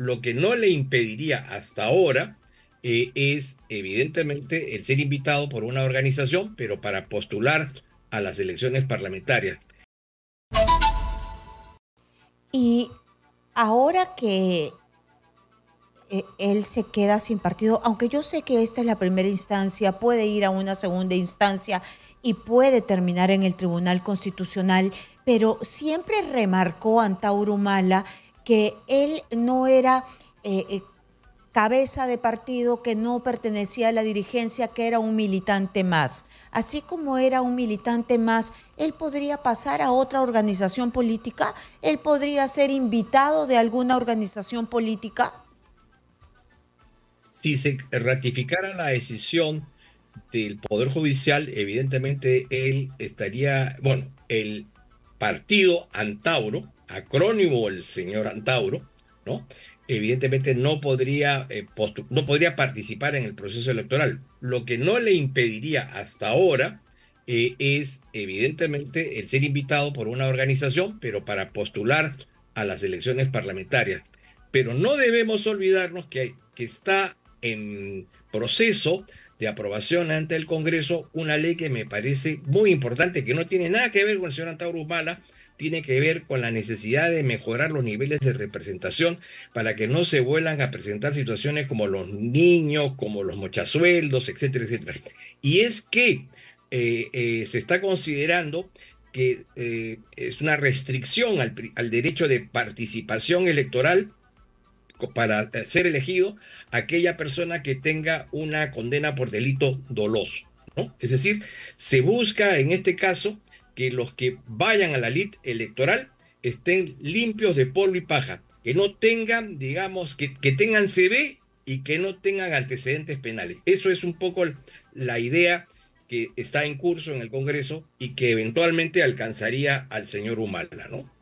lo que no le impediría hasta ahora es evidentemente el ser invitado por una organización, pero para postular a las elecciones parlamentarias. Y ahora que él se queda sin partido, aunque yo sé que esta es la primera instancia, puede ir a una segunda instancia y puede terminar en el Tribunal Constitucional, pero siempre remarcó Antauro Humala que él no era cabeza de partido, que no pertenecía a la dirigencia, que era un militante más. Así como era un militante más, él podría pasar a otra organización política, él podría ser invitado de alguna organización política. Si se ratificara la decisión del Poder Judicial, evidentemente él estaría, bueno, el partido Antauro, acrónimo el señor Antauro, ¿no? Evidentemente no podría participar en el proceso electoral. Lo que no le impediría hasta ahora es evidentemente el ser invitado por una organización, pero para postular a las elecciones parlamentarias. Pero no debemos olvidarnos que está en proceso de aprobación ante el Congreso una ley que me parece muy importante, que no tiene nada que ver con el señor Antauro Humala, tiene que ver con la necesidad de mejorar los niveles de representación para que no se vuelvan a presentar situaciones como los niños, como los mochasueldos, etcétera, etcétera. Y es que se está considerando que es una restricción al derecho de participación electoral para ser elegido aquella persona que tenga una condena por delito doloso, ¿no? Es decir, se busca en este caso que los que vayan a la lid electoral estén limpios de polvo y paja, que no tengan, digamos, que tengan CV y que no tengan antecedentes penales. Eso es un poco la idea que está en curso en el Congreso y que eventualmente alcanzaría al señor Humala, ¿no?